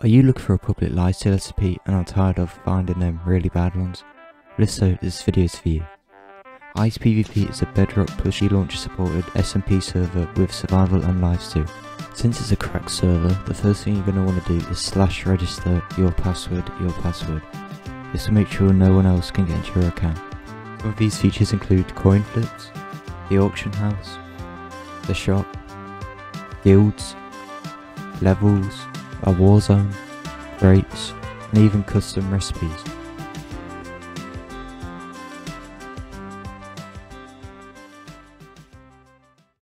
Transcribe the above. Are you looking for a popular lifesteal SMP and are tired of finding them really bad ones? Well, if so, this video is for you. IcePvP is a bedrock pushy launcher supported SMP server with survival and lifesteal. Since it's a cracked server, the first thing you're going to want to do is /register your password. This will make sure no one else can get into your account. Some of these features include coin flips, the auction house, the shop, guilds, levels, a warzone, rates, and even custom recipes.